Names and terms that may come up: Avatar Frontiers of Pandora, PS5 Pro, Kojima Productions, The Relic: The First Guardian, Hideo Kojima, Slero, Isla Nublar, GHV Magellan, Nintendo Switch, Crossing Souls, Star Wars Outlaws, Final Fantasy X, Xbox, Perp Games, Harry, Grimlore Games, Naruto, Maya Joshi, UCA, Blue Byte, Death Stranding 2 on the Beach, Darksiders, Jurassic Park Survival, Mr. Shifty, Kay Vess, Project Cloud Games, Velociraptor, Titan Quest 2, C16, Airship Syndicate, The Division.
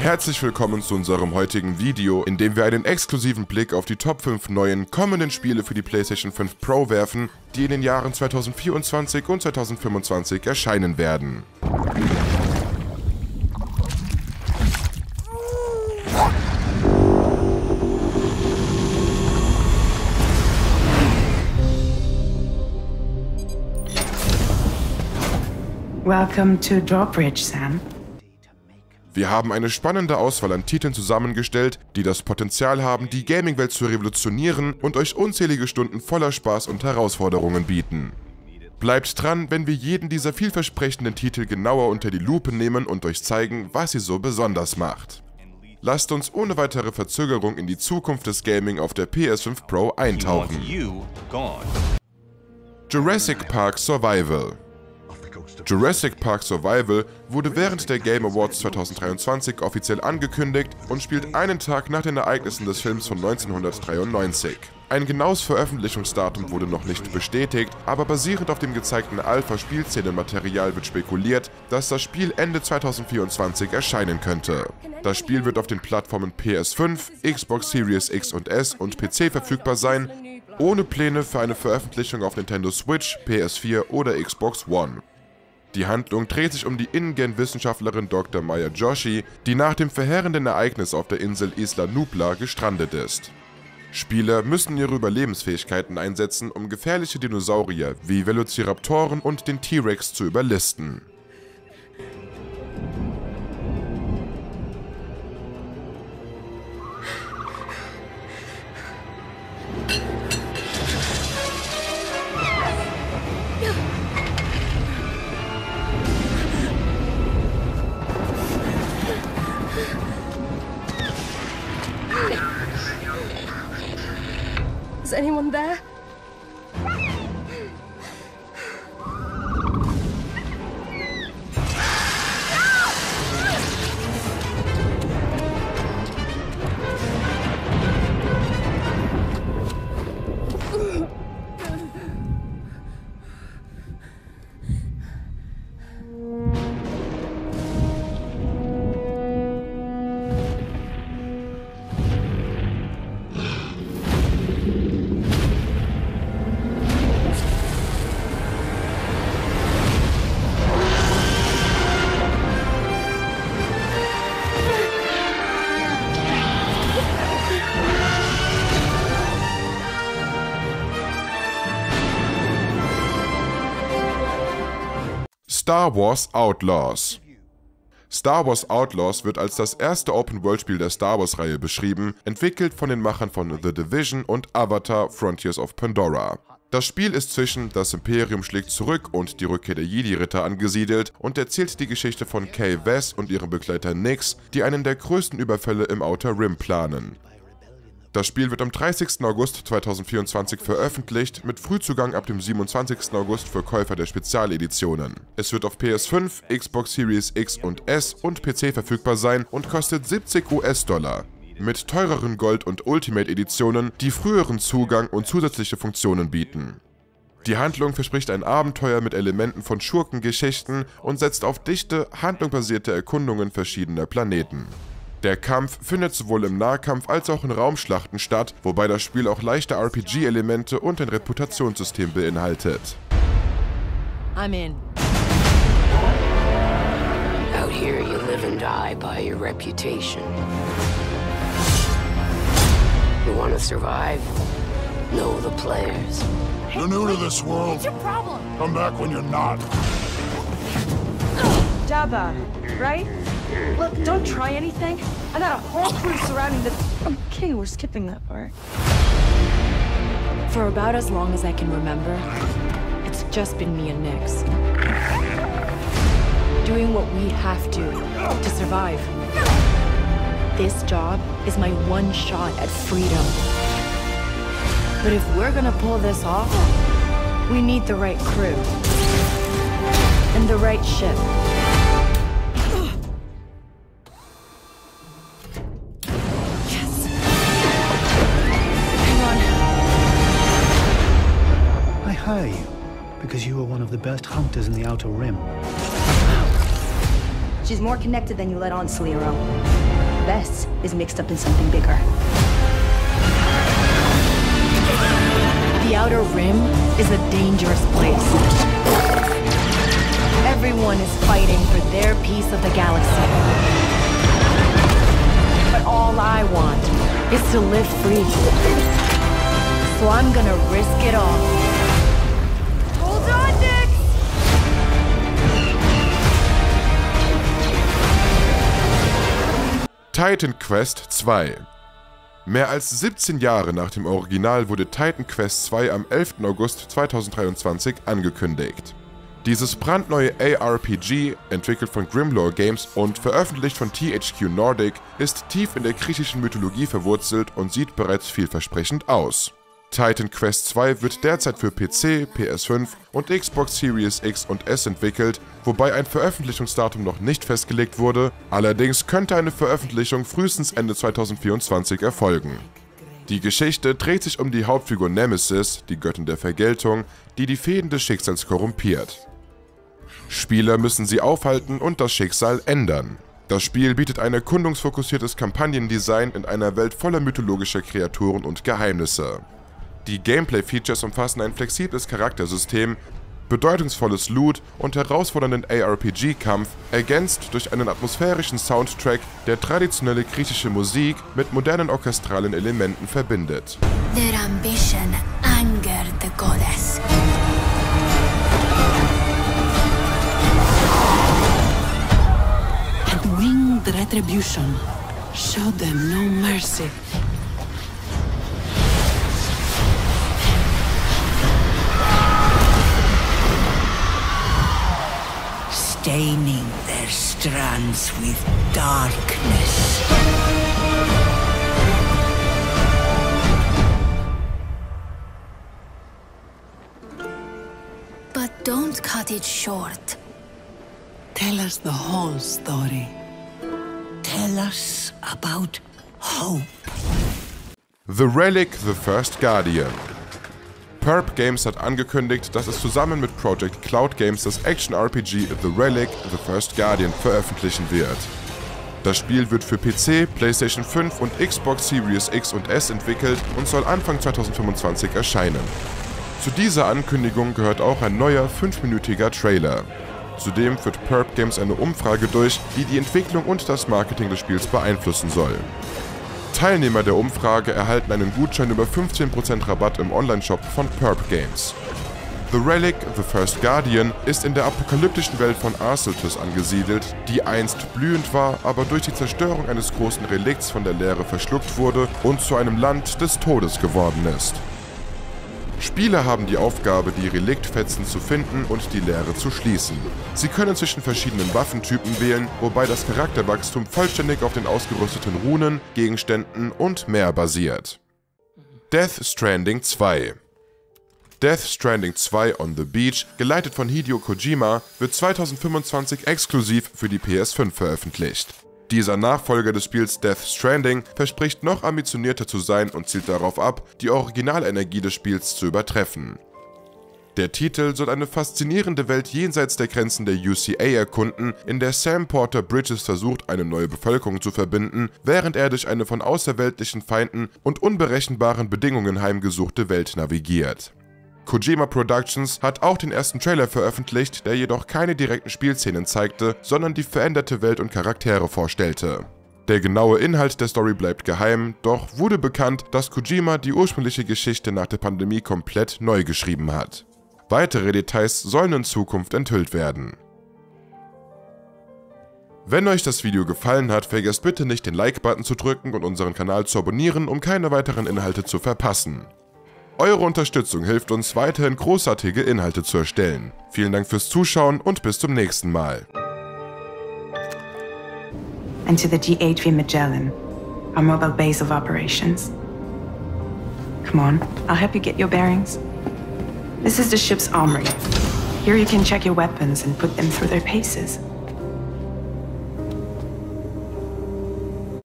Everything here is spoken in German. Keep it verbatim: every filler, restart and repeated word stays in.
Herzlich willkommen zu unserem heutigen Video, in dem wir einen exklusiven Blick auf die Top fünf neuen kommenden Spiele für die PlayStation fünf Pro werfen, die in den Jahren zweitausendvierundzwanzig und zweitausendfünfundzwanzig erscheinen werden. Welcome to Dropbridge, Sam. Wir haben eine spannende Auswahl an Titeln zusammengestellt, die das Potenzial haben, die Gaming-Welt zu revolutionieren und euch unzählige Stunden voller Spaß und Herausforderungen bieten. Bleibt dran, wenn wir jeden dieser vielversprechenden Titel genauer unter die Lupe nehmen und euch zeigen, was sie so besonders macht. Lasst uns ohne weitere Verzögerung in die Zukunft des Gaming auf der P S fünf Pro eintauchen. Jurassic Park Survival. Jurassic Park Survival wurde während der Game Awards zweitausenddreiundzwanzig offiziell angekündigt und spielt einen Tag nach den Ereignissen des Films von neunzehnhundertdreiundneunzig. Ein genaues Veröffentlichungsdatum wurde noch nicht bestätigt, aber basierend auf dem gezeigten Alpha-Spielszenenmaterial wird spekuliert, dass das Spiel Ende zweitausendvierundzwanzig erscheinen könnte. Das Spiel wird auf den Plattformen P S fünf, Xbox Series X und S und P C verfügbar sein, ohne Pläne für eine Veröffentlichung auf Nintendo Switch, P S vier oder Xbox One. Die Handlung dreht sich um die InGen-Wissenschaftlerin Doktor Maya Joshi, die nach dem verheerenden Ereignis auf der Insel Isla Nublar gestrandet ist. Spieler müssen ihre Überlebensfähigkeiten einsetzen, um gefährliche Dinosaurier wie Velociraptoren und den T-Rex zu überlisten. Is anyone there? Star Wars Outlaws. Star Wars Outlaws wird als das erste Open-World-Spiel der Star Wars-Reihe beschrieben, entwickelt von den Machern von The Division und Avatar Frontiers of Pandora. Das Spiel ist zwischen Das Imperium schlägt zurück und Die Rückkehr der Jedi-Ritter angesiedelt und erzählt die Geschichte von Kay Vess und ihrem Begleiter Nyx, die einen der größten Überfälle im Outer Rim planen. Das Spiel wird am dreißigsten August zweitausendvierundzwanzig veröffentlicht, mit Frühzugang ab dem siebenundzwanzigsten August für Käufer der Spezialeditionen. Es wird auf P S fünf, Xbox Series X und S und P C verfügbar sein und kostet siebzig US-Dollar. Mit teureren Gold- und Ultimate-Editionen, die früheren Zugang und zusätzliche Funktionen bieten. Die Handlung verspricht ein Abenteuer mit Elementen von Schurkengeschichten und setzt auf dichte, handlungsbasierte Erkundungen verschiedener Planeten. Der Kampf findet sowohl im Nahkampf als auch in Raumschlachten statt, wobei das Spiel auch leichte R P G-Elemente und ein Reputationssystem beinhaltet. I'm in. Out here you live and die by your reputation. You want to survive? Know the players. You're new to this world. What's your problem? Come back when you're not. Jabba, right? Look, don't try anything. I got a whole crew surrounding the... Okay, we're skipping that part. For about as long as I can remember, it's just been me and Nyx. Doing what we have to, to survive. This job is my one shot at freedom. But if we're gonna pull this off, we need the right crew. And the right ship. Because you were one of the best hunters in the Outer Rim. She's more connected than you let on, Slero. Vess is mixed up in something bigger. The Outer Rim is a dangerous place. Everyone is fighting for their piece of the galaxy. But all I want is to live free. So I'm gonna risk it all. Hold on, Nyx! Titan Quest zwei. Mehr als siebzehn Jahre nach dem Original wurde Titan Quest zwei am elften August zweitausenddreiundzwanzig angekündigt. Dieses brandneue A R P G, entwickelt von Grimlore Games und veröffentlicht von T H Q Nordic, ist tief in der griechischen Mythologie verwurzelt und sieht bereits vielversprechend aus. Titan Quest zwei wird derzeit für P C, P S fünf und Xbox Series X und S entwickelt, wobei ein Veröffentlichungsdatum noch nicht festgelegt wurde, allerdings könnte eine Veröffentlichung frühestens Ende zweitausendvierundzwanzig erfolgen. Die Geschichte dreht sich um die Hauptfigur Nemesis, die Göttin der Vergeltung, die die Fäden des Schicksals korrumpiert. Spieler müssen sie aufhalten und das Schicksal ändern. Das Spiel bietet ein erkundungsfokussiertes Kampagnendesign in einer Welt voller mythologischer Kreaturen und Geheimnisse. Die Gameplay-Features umfassen ein flexibles Charaktersystem, bedeutungsvolles Loot und herausfordernden A R P G-Kampf, ergänzt durch einen atmosphärischen Soundtrack, der traditionelle griechische Musik mit modernen orchestralen Elementen verbindet. Their ambition angered the goddess. And bring the retribution. Show them no mercy. Staining their strands with darkness. But don't cut it short. Tell us the whole story. Tell us about hope. The Relic: The First Guardian. Perp Games hat angekündigt, dass es zusammen mit Project Cloud Games das Action-R P G The Relic: The First Guardian veröffentlichen wird. Das Spiel wird für P C, PlayStation fünf und Xbox Series X und S entwickelt und soll Anfang zweitausendfünfundzwanzig erscheinen. Zu dieser Ankündigung gehört auch ein neuer fünfminütiger Trailer. Zudem führt Perp Games eine Umfrage durch, die die Entwicklung und das Marketing des Spiels beeinflussen soll. Teilnehmer der Umfrage erhalten einen Gutschein über fünfzehn Prozent Rabatt im Onlineshop von Perp Games. The Relic: The First Guardian ist in der apokalyptischen Welt von Arseltis angesiedelt, die einst blühend war, aber durch die Zerstörung eines großen Relikts von der Leere verschluckt wurde und zu einem Land des Todes geworden ist. Spieler haben die Aufgabe, die Reliktfetzen zu finden und die Leere zu schließen. Sie können zwischen verschiedenen Waffentypen wählen, wobei das Charakterwachstum vollständig auf den ausgerüsteten Runen, Gegenständen und mehr basiert. Death Stranding zwei. Death Stranding zwei on the Beach, geleitet von Hideo Kojima, wird zweitausendfünfundzwanzig exklusiv für die P S fünf veröffentlicht. Dieser Nachfolger des Spiels Death Stranding verspricht noch ambitionierter zu sein und zielt darauf ab, die Originalenergie des Spiels zu übertreffen. Der Titel soll eine faszinierende Welt jenseits der Grenzen der U C A erkunden, in der Sam Porter Bridges versucht, eine neue Bevölkerung zu verbinden, während er durch eine von außerweltlichen Feinden und unberechenbaren Bedingungen heimgesuchte Welt navigiert. Kojima Productions hat auch den ersten Trailer veröffentlicht, der jedoch keine direkten Spielszenen zeigte, sondern die veränderte Welt und Charaktere vorstellte. Der genaue Inhalt der Story bleibt geheim, doch wurde bekannt, dass Kojima die ursprüngliche Geschichte nach der Pandemie komplett neu geschrieben hat. Weitere Details sollen in Zukunft enthüllt werden. Wenn euch das Video gefallen hat, vergesst bitte nicht, den Like-Button zu drücken und unseren Kanal zu abonnieren, um keine weiteren Inhalte zu verpassen. Eure Unterstützung hilft uns, weiterhin großartige Inhalte zu erstellen. Vielen Dank fürs Zuschauen und bis zum nächsten Mal. And to the G H V Magellan, our mobile base of operations. Come on, I'll help you get your bearings. This is the ship's armory. Here you can check your weapons and put them through their paces.